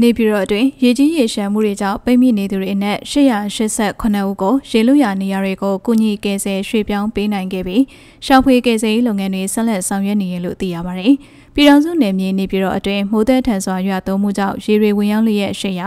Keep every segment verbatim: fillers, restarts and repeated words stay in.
နေပြည်တော်တွင်ရေကြီးရေလျှံမှုတွေကြောင့်ပိတ်မိနေသူတွေအနက်ရှစ်ရာရှစ်ဆယ့်ခုနစ်ဦးကိုရေလွတ်ရာနေရာတွေကိုကူညီကယ်ဆယ်ရွှေ့ပြောင်းပေးနိုင်ခဲ့ပြီးရှာဖွေကယ်ဆယ်ရေးလုပ်ငန်းတွေဆက်လက်ဆောင်ရွက်နေရလို့သိရပါတယ်။ပြည်တော်စုနယ်မြေနေပြည်တော်အတွင်းမိုးသက်ထန်စွာရွာသွန်းမှုကြောင့်ရေတွေဝင်ရောက်လျက်ရှိရာ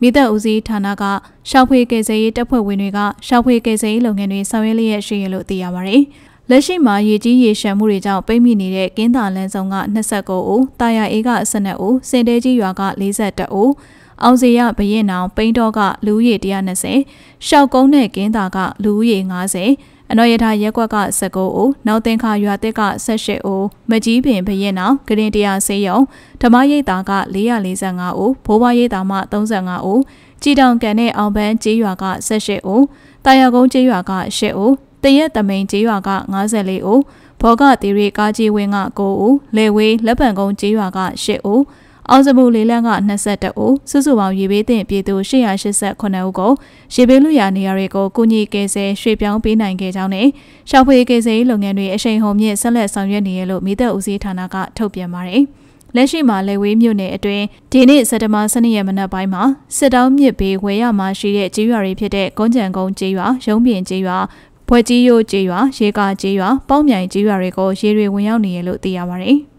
မိသက်ဦးစီးဌာနကရှာဖွေကယ်ဆယ်ရေးတပ်ဖွဲ့ဝင်တွေကရှာဖွေကယ်ဆယ်ရေးလုပ်ငန်းတွေဆောင်ရွက်လျက်ရှိရလို့သိရပါတယ်။လက်ရှိမှာရေကြီးရေလျှံမှုတွေကြောင့်ပိတ်မိနေတဲ့ကင်းသာလမ်းဆောင်ကနှစ်ဆယ့်ကိုးဦး၊တာယာအေးကဆယ့်နှစ်ဦး၊စင်တဲကြီးရွာက၄၁ဦး၊အောင်စေရဘရင်အောင်ပိန်းတော်ကလူဦးရေတစ်ရာနှစ်ဆယ်၊ရှောက်ကုန်းနဲ့ကင်းသာကလူဦးရေ၅၀၊အနော်ရထရက်ကွက်က၁၉ဦး၊နောက်သင်္ခါရွာသစ်က၁၈ဦး၊မကြီးပင်ဘရင်အောင်၊ဂရင်တရာဆေးရုံ၊ဓမ္မရိပ်သာက၄၄၅ဦး၊ဘိုးဘွားရိပ်သာမှ၃၅ဦး၊ကြည်တောင်ကန်နဲ့အောင်ပန်းကျေးရွာက၁၈ဦး၊တာယာကုန်းကျေးရွာက၈ဦးတရက်တမိန်ကျေးရွာက၅၄ဦး၊ဘောကတီရီကာကြီးဝင်းက၉ဦး၊လေဝေးလက်ပံကုန်းကျေးရွာက၈ဦး၊အောင်စမူလေးလန်းက၂၁ဦး၊စုစုပေါင်းရေဘေးသင့်ပြည်သူရှစ်ရာရှစ်ဆယ့်ခုနစ်ဦးကိုရေဘေးလွတ်ရာနေရာတွေကိုကူညီကယ်ဆယ်ရွှေ့ပြောင်းပေးနိုင်ခဲ့ကြောင်းနဲ့ရှာဖွေကယ်ဆယ်ရေးလုပ်ငန်းတွေအရှိန်ဟုန်မြင့်ဆက်လက်ဆောင်ရွက်နေရလို့မိသက်ဦးစီးဌာနကထုတ်ပြန်ပါတယ်။လက်ရှိမှာလေဝေးမြို့နယ်အတွင်းဒီနေ့စက်တင်ဘာ၁၂ရက်မနက်ပိုင်းမှာစစ်တောင်းမြစ်ဘေးဝဲရမှာရှိတဲ့ကျေးရွာတွေဖြစ်တဲ့ကုန်းကြံကုန်းကျေးရွာ၊ရုံးပြင်ကျေးရွာဖွဲ့ကြီးရိုးကျေးရွာ၊ရေကာကျေးရွာ၊ပေါင်းမြိုင်ကျေးရွာတွေကိုရေတွေဝင်ရောက်နေရလို့သိရပါတယ်။